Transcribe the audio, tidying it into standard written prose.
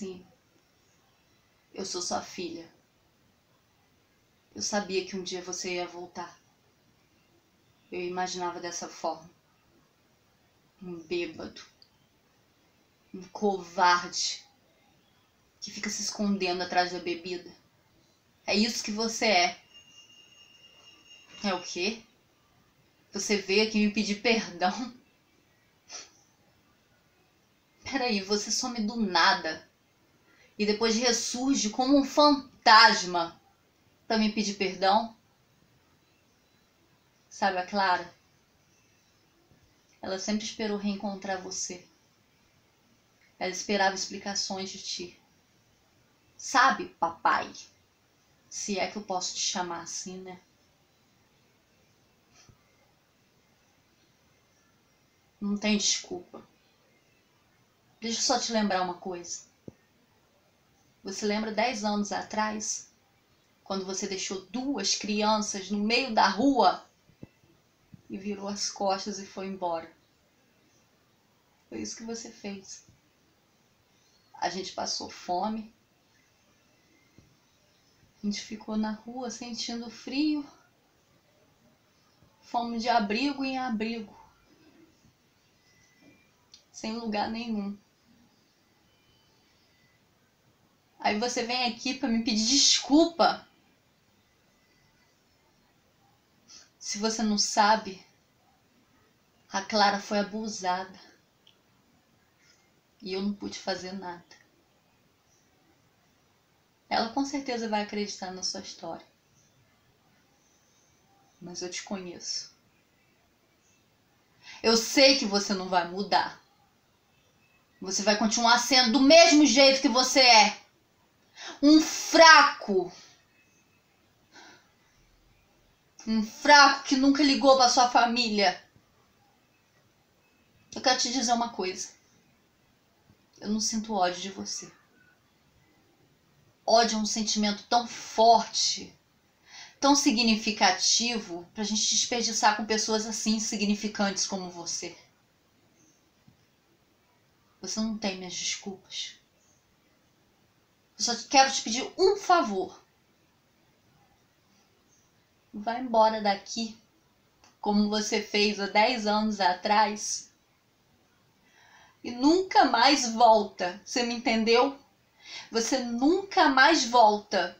assim, eu sou sua filha. Eu sabia que um dia você ia voltar. Eu imaginava dessa forma. Um bêbado. Um covarde. Que fica se escondendo atrás da bebida. É isso que você é. É o quê? Você veio aqui me pedir perdão? Peraí, você some do nada. E depois ressurge como um fantasma pra me pedir perdão. Sabe a Clara? Ela sempre esperou reencontrar você. Ela esperava explicações de ti. Sabe, papai? Se é que eu posso te chamar assim, né? Não tem desculpa. Deixa eu só te lembrar uma coisa. Você lembra 10 anos atrás, quando você deixou 2 crianças no meio da rua e virou as costas e foi embora? Foi isso que você fez. A gente passou fome. A gente ficou na rua sentindo frio. Fomos de abrigo em abrigo. Sem lugar nenhum. Aí você vem aqui pra me pedir desculpa. Se você não sabe, a Clara foi abusada. E eu não pude fazer nada. Ela com certeza vai acreditar na sua história. Mas eu te conheço. Eu sei que você não vai mudar. Você vai continuar sendo do mesmo jeito que você é. Um fraco. Um fraco que nunca ligou pra sua família. Eu quero te dizer uma coisa. Eu não sinto ódio de você. Ódio é um sentimento tão forte, tão significativo, pra gente desperdiçar com pessoas assim insignificantes como você. Você não tem minhas desculpas. Eu só quero te pedir um favor. Vá embora daqui, como você fez há 10 anos atrás. E nunca mais volta. Você me entendeu? Você nunca mais volta.